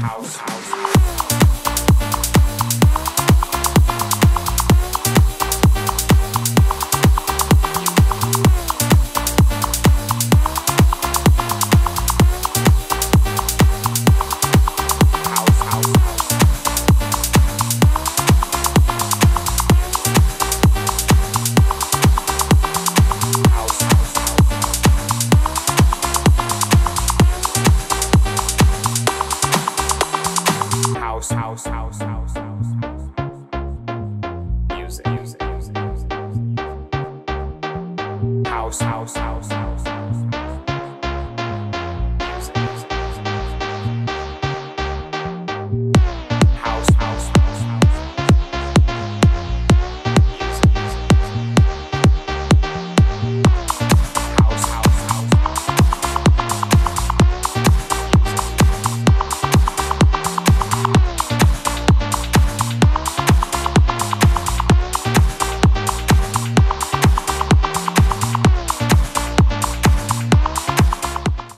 House.